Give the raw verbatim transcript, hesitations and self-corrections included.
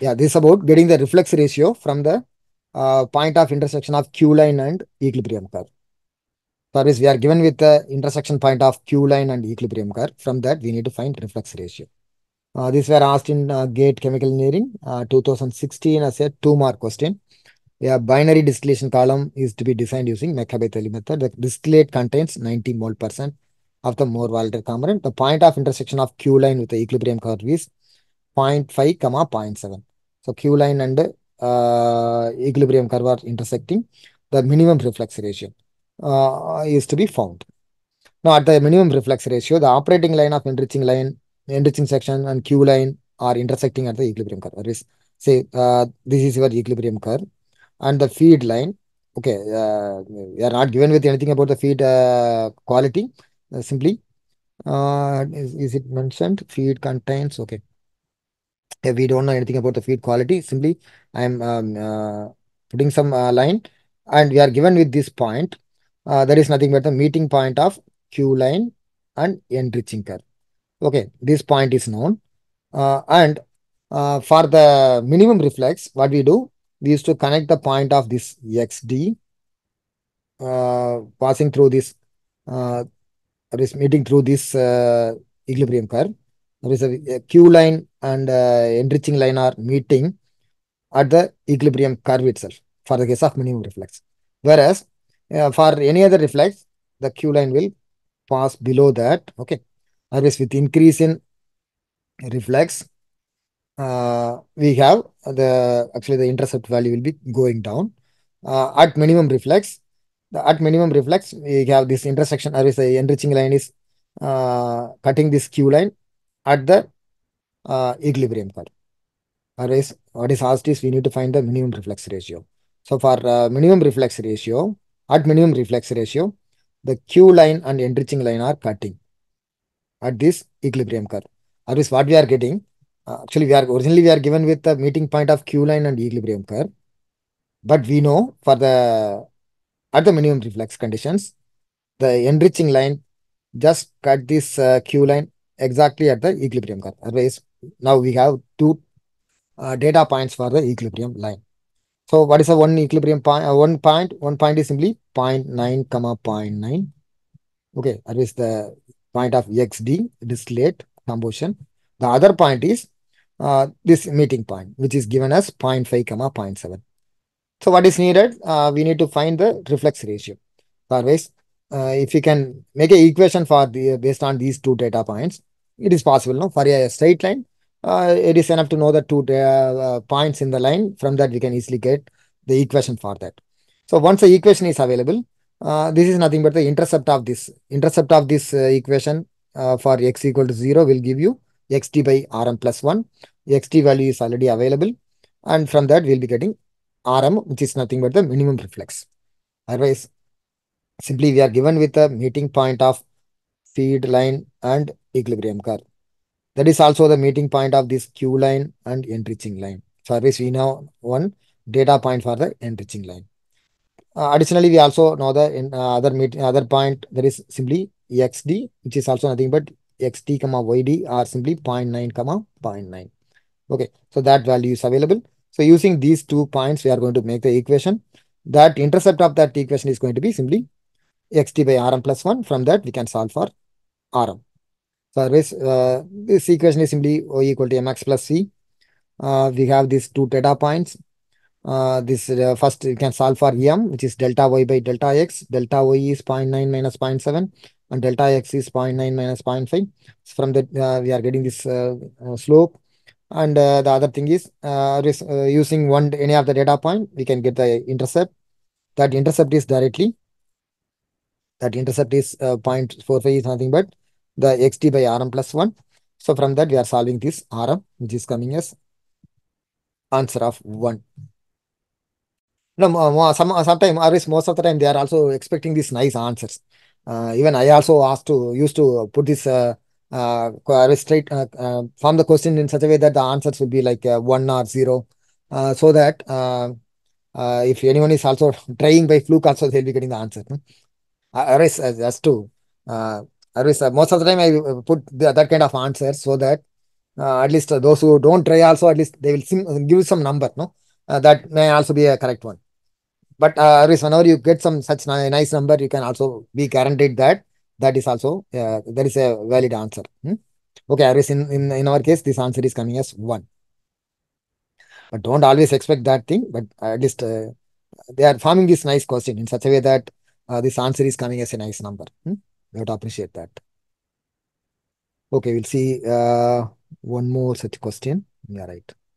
Yeah, this is about getting the reflex ratio from the uh, point of intersection of Q line and equilibrium curve. For which we are given with the intersection point of Q line and equilibrium curve. From that, we need to find reflex ratio. Uh, these were asked in uh, GATE Chemical Engineering uh, two thousand sixteen as a two-mark question. A binary distillation column is to be defined using McCabe-Thiele method. The distillate contains ninety mole percent of the more volatile component. The point of intersection of Q line with the equilibrium curve is zero point five, zero point seven. So Q line and uh, equilibrium curve are intersecting. The minimum reflex ratio uh, is to be found. Now at the minimum reflex ratio, the operating line of enriching line, enriching section and Q line are intersecting at the equilibrium curve. That is, say uh, this is your equilibrium curve and the feed line. Okay, uh, we are not given with anything about the feed uh, quality. Uh, simply, uh, is, is it mentioned? Feed contains, okay. Yeah, we don't know anything about the feed quality. Simply, I am um, uh, putting some uh, line and we are given with this point. Uh, there is nothing but the meeting point of Q line and enriching curve. Okay, this point is known. Uh, and uh, for the minimum reflex, what we do, we used to connect the point of this X D uh, passing through this, uh, is meeting through this uh, equilibrium curve. There is a, a Q line and uh, enriching line are meeting at the equilibrium curve itself for the case of minimum reflex. Whereas uh, for any other reflex, the Q line will pass below that. Okay. Whereas with increase in reflex, uh, we have the actually the intercept value will be going down uh, at minimum reflex. The, at minimum reflex, we have this intersection. Whereas the enriching line is uh, cutting this Q line at the uh, equilibrium curve. Otherwise, what is asked is we need to find the minimum reflex ratio. So for uh, minimum reflex ratio, at minimum reflex ratio, the Q line and enriching line are cutting at this equilibrium curve. Otherwise, what we are getting, uh, actually we are originally we are given with the meeting point of Q line and equilibrium curve, but we know for the, at the minimum reflex conditions, the enriching line just cut this uh, Q line exactly at the equilibrium curve. Otherwise, now we have two uh, data points for the equilibrium line. So what is the one equilibrium point? Uh, one point, one point is simply zero point nine, zero point nine. Okay, that is the point of X D, distillate combustion. The other point is uh, this meeting point, which is given as zero point five, zero point seven. So what is needed? Uh, we need to find the reflex ratio. Otherwise, uh, if you can make an equation for the based on these two data points, it is possible, no? For a straight line, uh, it is enough to know the two uh, points in the line. From that, we can easily get the equation for that. So once the equation is available, uh, this is nothing but the intercept of this. Intercept of this uh, equation uh, for x equal to zero will give you xt by rm plus one. Xt value is already available. And from that, we'll be getting rm, which is nothing but the minimum reflex. Otherwise, simply we are given with the meeting point of feed line and equilibrium curve. That is also the meeting point of this Q line and enriching line. So we know one data point for the enriching line. Uh, additionally, we also know the in, uh, other meet, other point that is simply xd, which is also nothing but xt comma yd are simply zero point nine comma zero point nine. Okay, so that value is available. So using these two points, we are going to make the equation. That intercept of that equation is going to be simply xt by rm plus one. From that, we can solve for rm. So uh, this equation is simply O equal to mx plus c. Uh, we have these two data points. Uh, this uh, first, we can solve for m, which is delta y by delta x. Delta y is zero point nine minus zero point seven and delta x is zero point nine minus zero point five. So from that, uh, we are getting this uh, uh, slope. And uh, the other thing is, uh, is uh, using one any of the data point, we can get the intercept. That intercept is directly That intercept is uh, zero point four five is nothing but the xt by rm plus one. So from that, we are solving this rm, which is coming as answer of one. Now, some, sometimes, most of the time, they are also expecting these nice answers. Uh, even I also asked to, used to put this uh, uh, straight, uh, uh, form the question in such a way that the answers will be like uh, one or zero. Uh, so that uh, uh, if anyone is also trying by fluke also, they'll be getting the answer. Hmm? Aris uh, as to uh, Aris, uh, most of the time I put the, that kind of answer so that uh, at least those who don't try also, at least they will sim give some number, no? Uh, that may also be a correct one. But uh, at least whenever you get some such nice number, you can also be guaranteed that that is also, uh, that is a valid answer. Hmm? Okay, at least in, in, in our case, this answer is coming as one. But don't always expect that thing, but at least uh, they are forming this nice question in such a way that uh, this answer is coming as a nice number. Hmm? You have to appreciate that. Okay, we'll see uh, one more such question. Yeah, right.